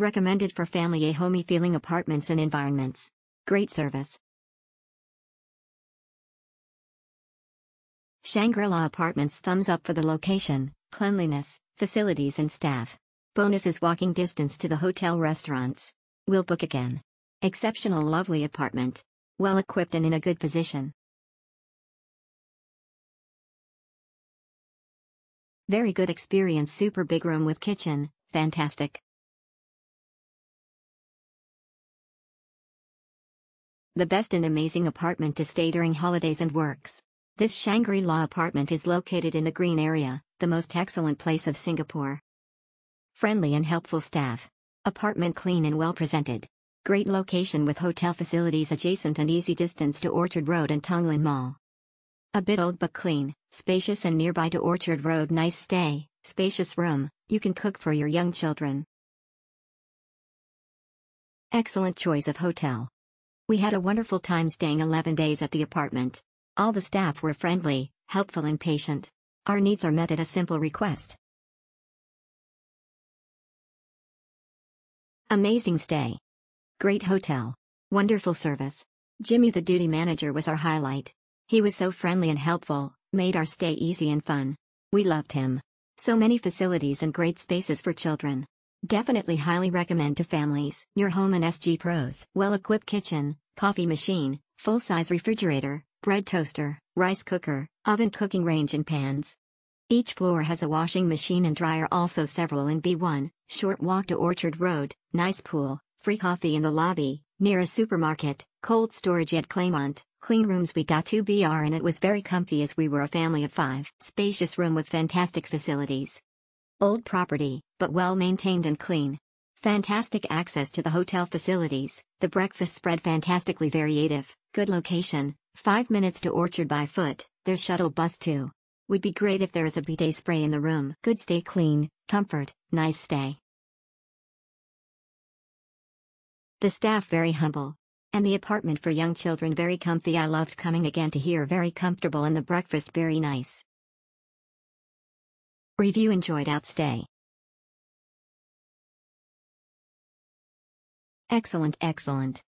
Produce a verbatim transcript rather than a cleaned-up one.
Recommended for family, a homey feeling apartments and environments. Great service. Shangri-La Apartments thumbs up for the location, cleanliness, facilities and staff. Bonus is walking distance to the hotel restaurants. We'll book again. Exceptional, lovely apartment. Well equipped and in a good position. Very good experience. Super big room with kitchen. Fantastic. The best and amazing apartment to stay during holidays and works. This Shangri-La apartment is located in the green area, the most excellent place of Singapore. Friendly and helpful staff. Apartment clean and well presented. Great location with hotel facilities adjacent and easy distance to Orchard Road and Tanglin Mall. A bit old but clean, spacious and nearby to Orchard Road. Nice stay, spacious room, you can cook for your young children. Excellent choice of hotel. We had a wonderful time staying eleven days at the apartment. All the staff were friendly, helpful and patient. Our needs are met at a simple request. Amazing stay. Great hotel. Wonderful service. Jimmy, the duty manager, was our highlight. He was so friendly and helpful, made our stay easy and fun. We loved him. So many facilities and great spaces for children. Definitely highly recommend to families. Your home and S G pros. Well-equipped kitchen, coffee machine, full-size refrigerator, bread toaster, rice cooker, oven, cooking range and pans. Each floor has a washing machine and dryer, also several in B one, short walk to Orchard Road, nice pool, free coffee in the lobby, near a supermarket, cold storage at Claymont, clean rooms. We got two B R and it was very comfy as we were a family of five. Spacious room with fantastic facilities. Old property, but well maintained and clean. Fantastic access to the hotel facilities, the breakfast spread fantastically variative, good location, five minutes to Orchard by foot, there's shuttle bus too. Would be great if there is a bidet spray in the room. Good stay, clean, comfort, nice stay. The staff very humble. And the apartment for young children very comfy. I loved coming again to here. Very comfortable and the breakfast very nice. Review: enjoyed outstay. Excellent, excellent.